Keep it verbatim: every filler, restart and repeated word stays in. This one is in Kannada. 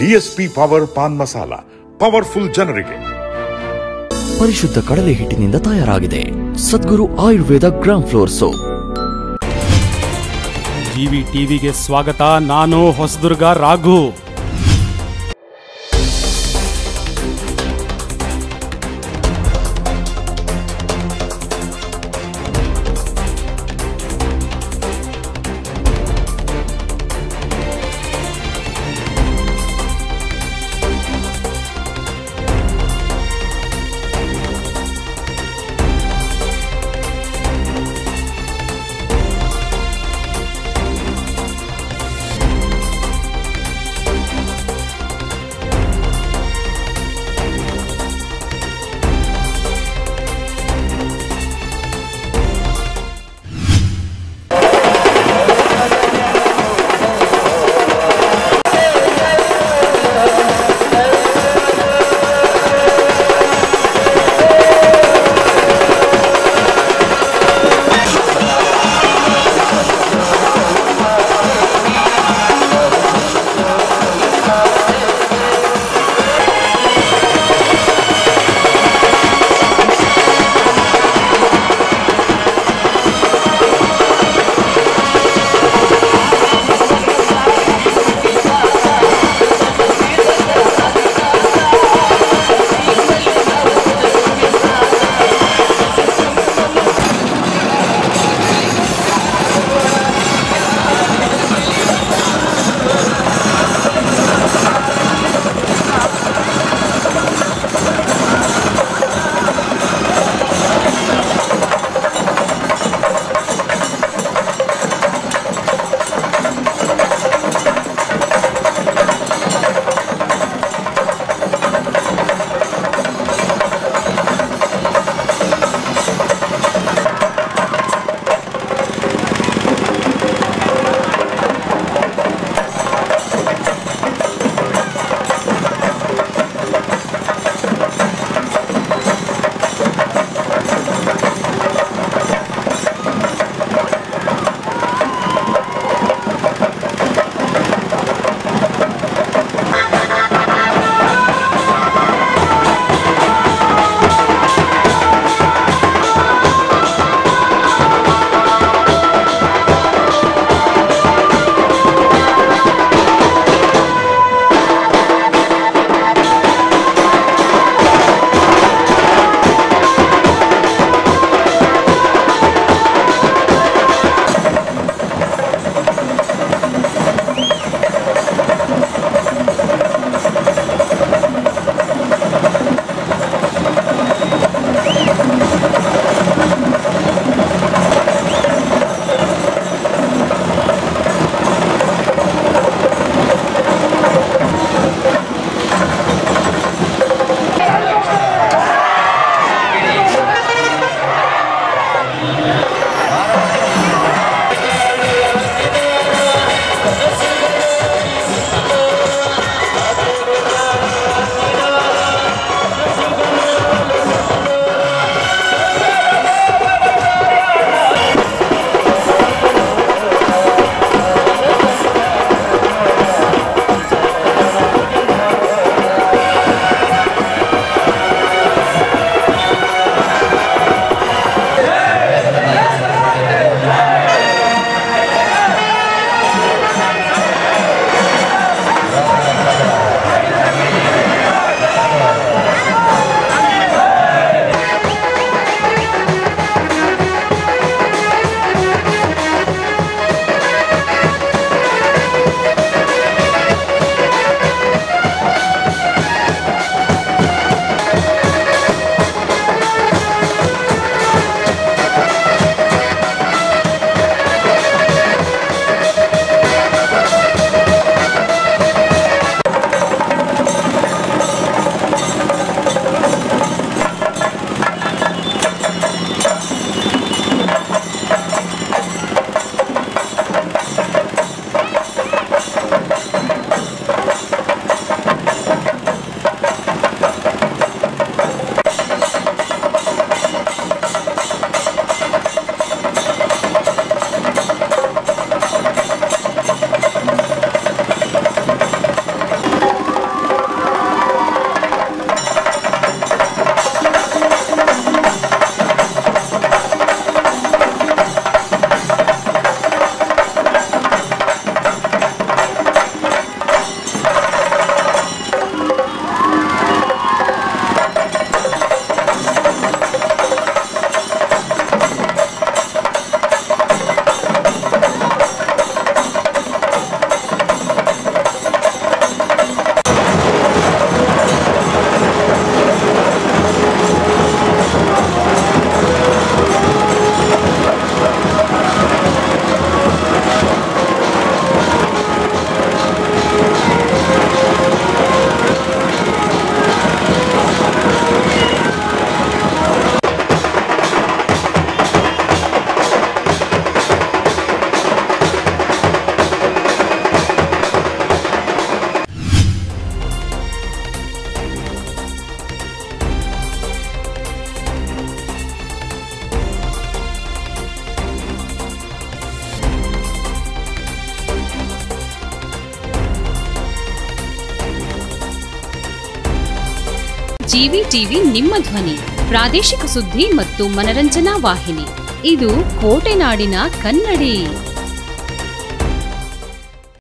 D S P Power Pan Masala, powerful generation. ಪರಿಶುದ್ಧ ಕಡಲೆ ಹಿಟ್ಟಿನಿಂದ ತಯಾರಾಗಿದೆ Sadguru Ayurveda ground floor soap. GV ಟಿವಿಗೆ ಸ್ವಾಗತ. ನಾನು Hosadurga Raghu. G V T V ನಿಮ್ಮ ಧ್ವನಿ, ಪ್ರಾದೇಶಿಕ ಸುದ್ದಿ ಮತ್ತು ಮನರಂಜನಾ ವಾಹಿನಿ. ಇದು ಕೋಟೆನಾಡಿನ ಕನ್ನಡಿ.